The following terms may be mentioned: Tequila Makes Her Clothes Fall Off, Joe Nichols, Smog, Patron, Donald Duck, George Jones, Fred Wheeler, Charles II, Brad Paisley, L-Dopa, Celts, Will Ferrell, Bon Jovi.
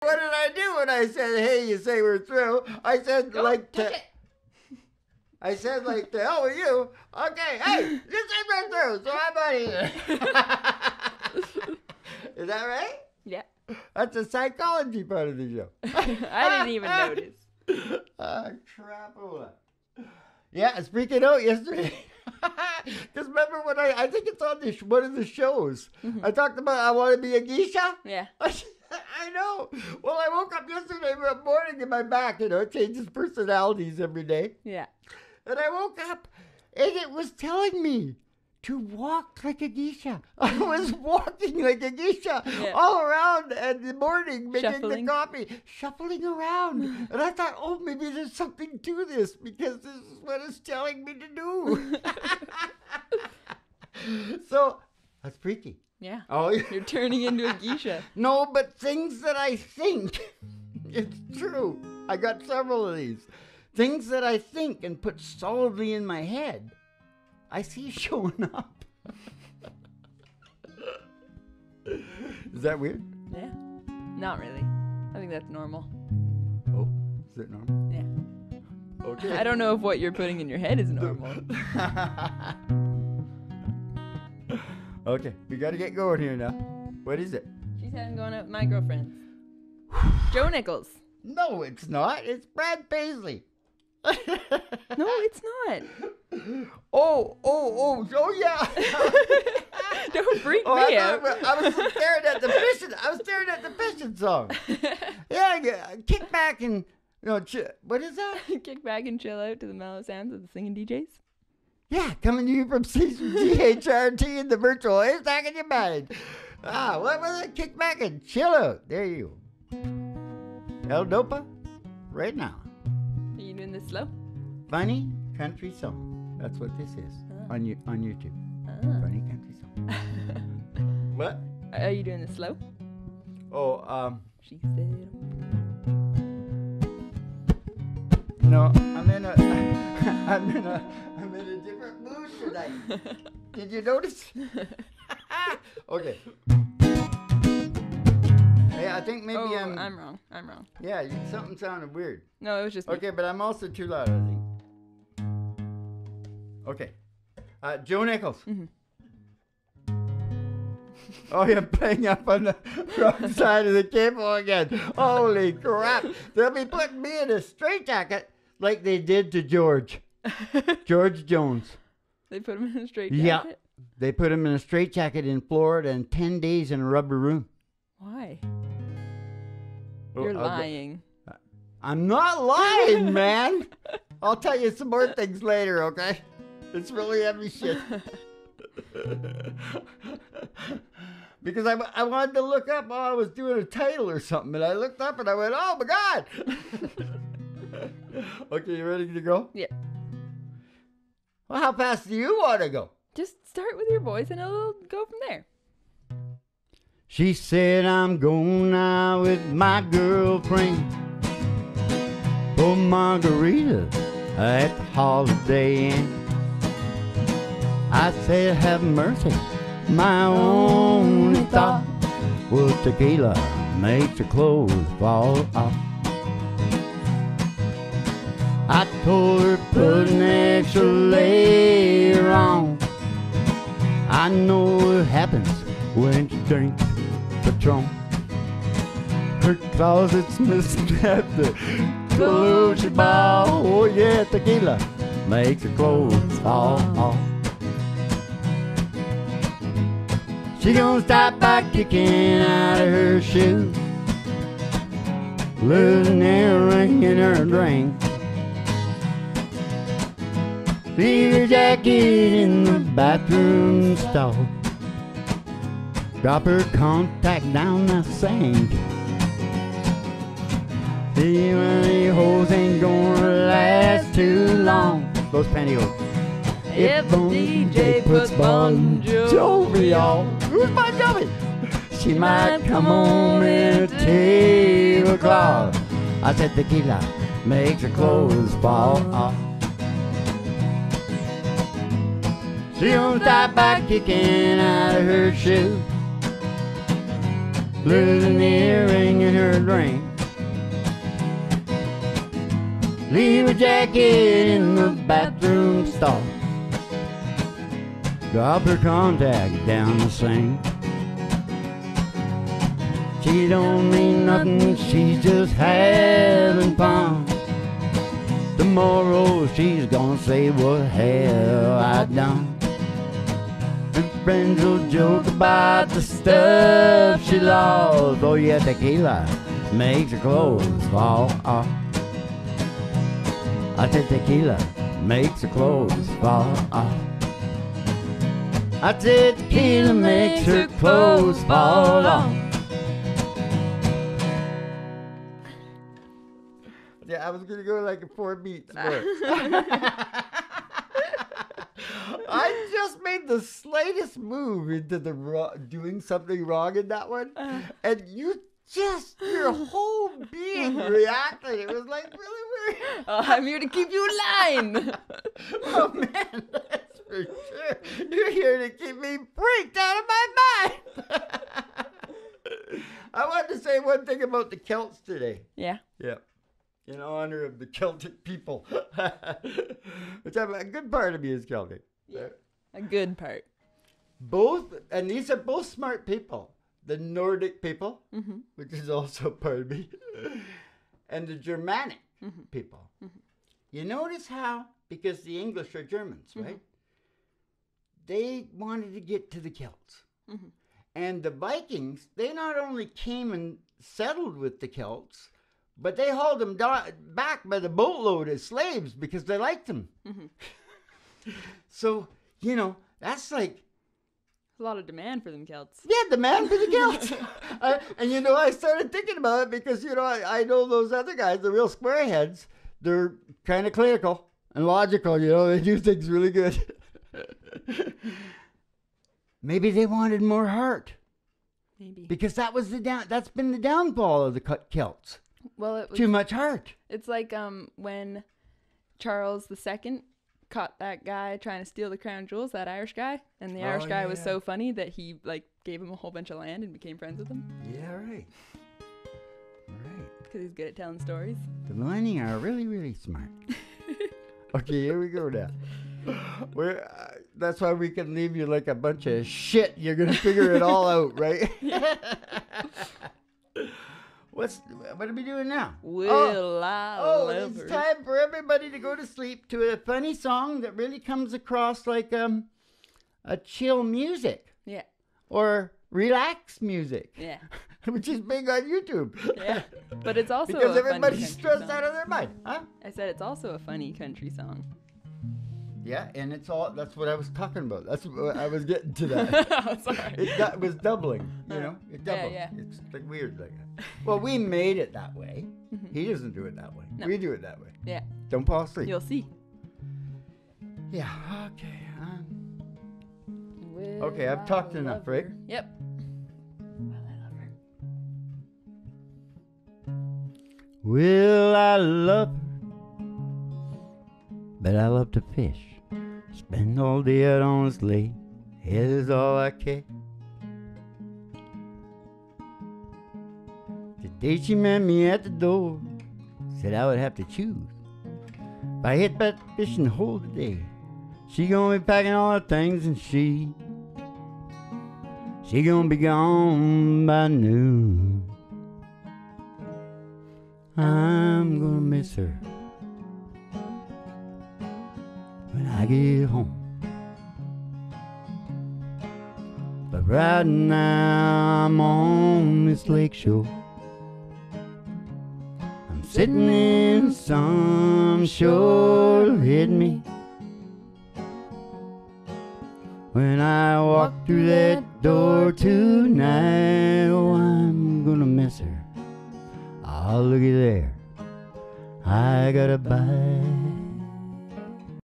What did I do when I said, hey, you say we're through? I said, like, the hell with you. Okay, hey, you say we're through, so I'm out of here. Is that right? Yeah. That's the psychology part of the show. I didn't even notice. Crapola. Yeah, speaking out yesterday. Because remember when I think it's on this, one of the shows. Mm-hmm. I talked about I want to be a geisha. Yeah. I know. Well, I woke up yesterday morning in my back, you know, it changes personalities every day. Yeah. And I woke up and it was telling me to walk like a geisha. I was walking like a geisha all around in the morning, making the coffee, shuffling around. And I thought, oh, maybe there's something to this because this is what it's telling me to do. So that's freaky. Yeah. Oh, you're turning into a geisha. No, but things that I think, it's true. I got several of these. Things that I think and put solidly in my head, I see showing up. Is that weird? Yeah. Not really. I think that's normal. Oh, is it normal? Yeah. Okay. I don't know if what you're putting in your head is normal. Okay, we gotta get going here now. What is it? She said I'm going out with my girlfriend. Joe Nichols. No, it's not. It's Brad Paisley. No, it's not. Oh, yeah. Don't freak me out. I was staring at the fishing. I was staring at the fishing song. Yeah, kick back and, you know, what is that? Kick back and chill out to the mellow sounds of the singing DJs. Yeah, coming to you from station DHRT in the virtual haystack in your mind. Ah, what was it? Kick back and chill out. There you go. L-Dopa, right now. Are you doing this slow? Funny country song. That's what this is on YouTube. Funny country song. What? Are you doing this slow? Oh, She said. No, I'm in a different mood tonight. Did you notice? Okay. Hey, I think maybe I'm wrong. Yeah, something sounded weird. No, it was just me. Okay, but I'm also too loud, I think. Okay. Joe Nichols. Mm-hmm. Oh, you're playing up on the wrong side of the table again. Holy crap. They'll be putting me in a straitjacket. Like they did to George Jones. They put him in a straitjacket? Yeah. They put him in a straitjacket in Florida and 10 days in a rubber room. Why? You're lying. I'm not lying, man. I'll tell you some more things later, okay? It's really heavy shit. Because I wanted to look up while I was doing a title or something, and I looked up and I went, oh my God! Okay, you ready to go? Yeah. Well, how fast do you want to go? Just start with your voice and it'll go from there. She said, I'm going out with my girlfriend for margarita at the Holiday Inn. I said, have mercy, my only thought was tequila makes her clothes fall off. I told her put an extra layer on. I know it happens when she drinks Patron. Her closet's missing at the Colucci Ball. Oh yeah, tequila makes her clothes fall off. She gonna stop by kicking out of her shoe, losing her ring in her drink. Leave your jacket in the bathroom stall. Drop her contact down the sink. See when the hoes ain't gonna last too long. Those pantyhose. If the DJ puts Bon Jovi on, who's Bon Jovi? She might come home in a tablecloth. I said tequila makes her clothes fall off. She don't stop by kicking out of her shoe, blues in the air and you hear it rain. Leave a jacket in the bathroom stall. Drop her contact down the sink. She don't mean nothing, she's just having fun. Tomorrow she's gonna say what hell I done. And friends will joke about the stuff she lost. Oh yeah, tequila makes her clothes fall off. I said tequila makes her clothes fall off. I said tequila makes her clothes fall off. Yeah, I was gonna go like 4 beats. I just made the slightest move into the doing something wrong in that one, and you just your whole being reacted. It was like really weird. I'm here to keep you in line. Oh man, that's for sure. You're here to keep me freaked out of my mind. I wanted to say one thing about the Celts today. Yeah. Yeah. In honor of the Celtic people. Which a good part of me is Celtic. Yeah, a good part. Both, and these are both smart people. The Nordic people, mm-hmm. which is also part of me, and the Germanic mm-hmm. people. Mm-hmm. You notice how, because the English are Germans, mm-hmm. right? They wanted to get to the Celts. Mm-hmm. And the Vikings, they not only came and settled with the Celts, but they hauled them back by the boatload as slaves because they liked them. Mm-hmm. So, you know, that's like... a lot of demand for them Celts. Yeah, demand for the Celts. And, you know, I started thinking about it because, you know, I know those other guys, the real squareheads, they're kind of clinical and logical, you know. They do things really good. Maybe they wanted more heart. Maybe. Because that was the that's been the downfall of the Celts. Well, it was too much heart. It's like when Charles II caught that guy trying to steal the crown jewels, that Irish guy, and the Irish guy was so funny that he like gave him a whole bunch of land and became friends with him. Yeah, right. Right. Because he's good at telling stories. The mining are really, really smart. Okay, here we go now. We're, that's why we can leave you like a bunch of shit. You're going to figure it all out, right? What are we doing now? It's time for everybody to go to sleep to a funny song that really comes across like a chill music. Yeah. Or relaxed music. Yeah. Which is big on YouTube. Yeah. But it's also because everybody's stressed out of their mind, huh? I said it's also a funny country song. Yeah, and it's all, that's what I was talking about. That's what I was getting to that. Oh, sorry. It was doubling, you know? It doubled. Yeah, yeah. It's like weird like that. Well, we made it that way. Mm-hmm. He doesn't do it that way. No. We do it that way. Yeah. Don't fall asleep. You'll see. Yeah, okay. Okay, I've talked enough, right? Yep. Will I love her? But I love to fish. Spend all day out on this lake. It is all I care. Today she met me at the door. Said I would have to choose. If I hit that fishing hole today, she gonna be packing all her things and she gonna be gone by noon. I'm gonna miss her. When I get home, but right now I'm on this lake shore. I'm sitting in the sun, sure hit me when I walk through that door tonight. Oh, I'm gonna miss her. Oh, looky there, I gotta buy.